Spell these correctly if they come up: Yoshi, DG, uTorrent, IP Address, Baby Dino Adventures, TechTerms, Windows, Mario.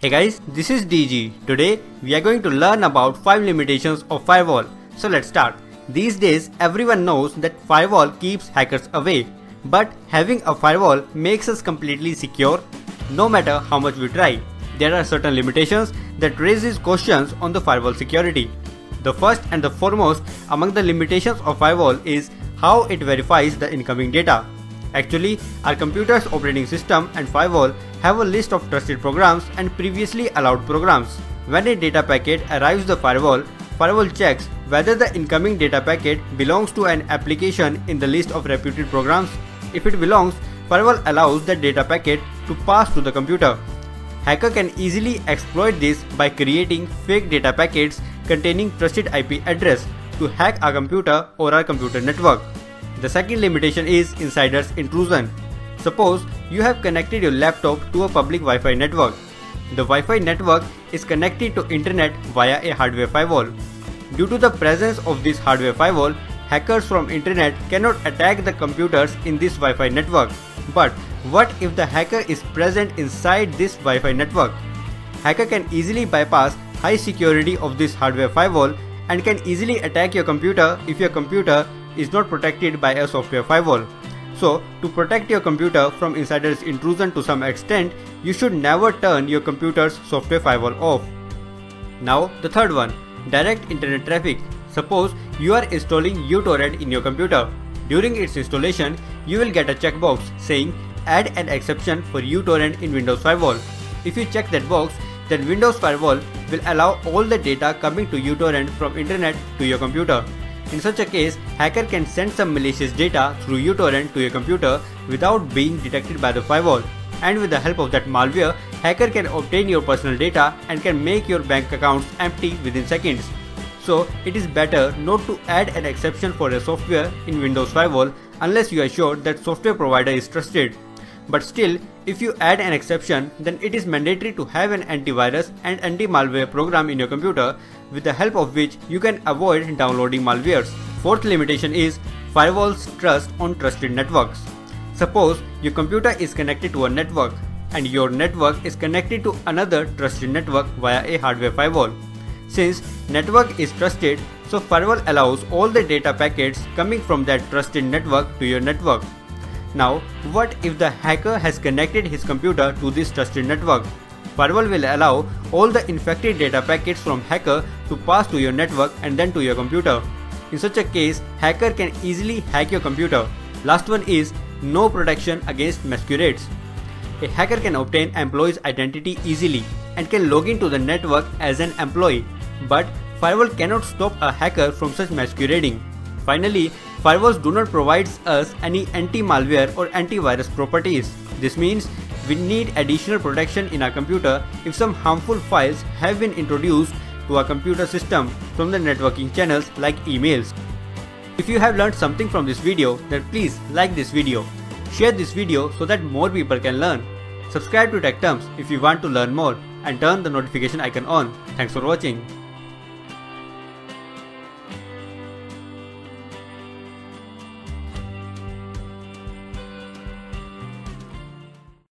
Hey guys, this is DG. Today we are going to learn about 5 limitations of firewall. So let's start. These days everyone knows that firewall keeps hackers away. But having a firewall makes us completely secure no matter how much we try. There are certain limitations that raises questions on the firewall security. The first and the foremost among the limitations of firewall is how it verifies the incoming data. Actually, our computer's operating system and firewall have a list of trusted programs and previously allowed programs. When a data packet arrives the firewall checks whether the incoming data packet belongs to an application in the list of reputed programs. If it belongs, firewall allows the data packet to pass to the computer. Hacker can easily exploit this by creating fake data packets containing trusted IP address to hack our computer or our computer network. The second limitation is insider's intrusion. Suppose you have connected your laptop to a public Wi-Fi network. The Wi-Fi network is connected to internet via a hardware firewall. Due to the presence of this hardware firewall, hackers from internet cannot attack the computers in this Wi-Fi network. But what if the hacker is present inside this Wi-Fi network? Hacker can easily bypass high security of this hardware firewall and can easily attack your computer if your computer is not protected by a software firewall. So, to protect your computer from insider's intrusion to some extent, you should never turn your computer's software firewall off. Now, the third one, direct internet traffic. Suppose you are installing uTorrent in your computer. During its installation, you will get a checkbox saying add an exception for uTorrent in Windows Firewall. If you check that box, then Windows Firewall will allow all the data coming to uTorrent from internet to your computer. In such a case, hacker can send some malicious data through uTorrent to your computer without being detected by the firewall. And with the help of that malware, hacker can obtain your personal data and can make your bank accounts empty within seconds. So, it is better not to add an exception for a software in Windows Firewall unless you are sure that software provider is trusted. But still, if you add an exception, then it is mandatory to have an antivirus and anti-malware program in your computer, with the help of which you can avoid downloading malwares. Fourth limitation is firewall's trust on trusted networks. Suppose your computer is connected to a network and your network is connected to another trusted network via a hardware firewall. Since network is trusted, so firewall allows all the data packets coming from that trusted network to your network. Now, what if the hacker has connected his computer to this trusted network? Firewall will allow all the infected data packets from hacker to pass to your network and then to your computer. In such a case, hacker can easily hack your computer. Last one is no protection against masquerades. A hacker can obtain employee's identity easily and can log into the network as an employee. But firewall cannot stop a hacker from such masquerading. Finally, firewalls do not provide us any anti-malware or antivirus properties. This means we need additional protection in our computer if some harmful files have been introduced to our computer system from the networking channels like emails. If you have learned something from this video, then please like this video, share this video so that more people can learn. Subscribe to TechTerms if you want to learn more and turn the notification icon on. Thanks for watching.